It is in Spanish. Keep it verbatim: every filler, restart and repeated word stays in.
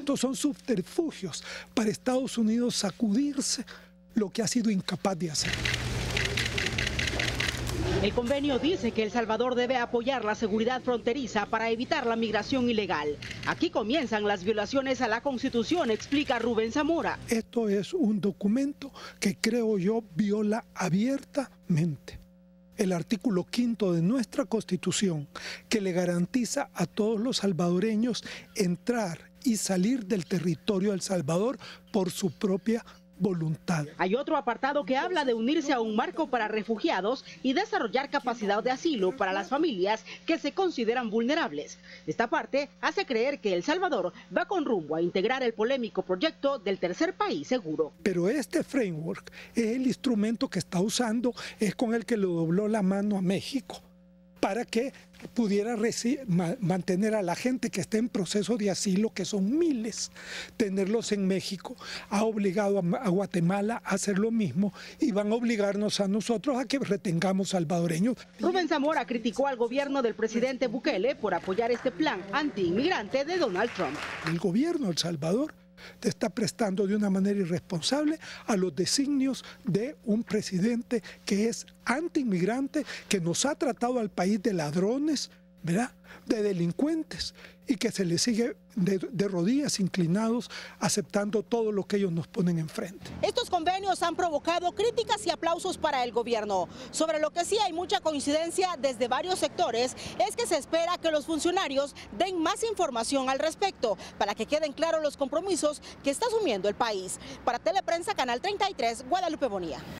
esto son subterfugios para Estados Unidos sacudirse lo que ha sido incapaz de hacer. El convenio dice que El Salvador debe apoyar la seguridad fronteriza para evitar la migración ilegal. Aquí comienzan las violaciones a la Constitución, explica Rubén Zamora. Esto es un documento que creo yo viola abiertamente el artículo quinto de nuestra Constitución, que le garantiza a todos los salvadoreños entrar y salir del territorio de El Salvador por su propia voluntad. Hay otro apartado que habla de unirse a un marco para refugiados y desarrollar capacidad de asilo para las familias que se consideran vulnerables. Esta parte hace creer que El Salvador va con rumbo a integrar el polémico proyecto del tercer país seguro. Pero este framework es el instrumento que está usando, es con el que le dobló la mano a México para que pudiera mantener a la gente que está en proceso de asilo, que son miles, tenerlos en México. Ha obligado a Guatemala a hacer lo mismo y van a obligarnos a nosotros a que retengamos salvadoreños. Rubén Zamora criticó al gobierno del presidente Bukele por apoyar este plan antiinmigrante de Donald Trump. El gobierno de El Salvador te está prestando de una manera irresponsable a los designios de un presidente que es antiinmigrante, que nos ha tratado al país de ladrones, ¿verdad?, de delincuentes, y que se le sigue de, de rodillas inclinados aceptando todo lo que ellos nos ponen enfrente. Estos convenios han provocado críticas y aplausos para el gobierno. Sobre lo que sí hay mucha coincidencia desde varios sectores es que se espera que los funcionarios den más información al respecto para que queden claros los compromisos que está asumiendo el país. Para Teleprensa Canal treinta y tres, Guadalupe Bonilla.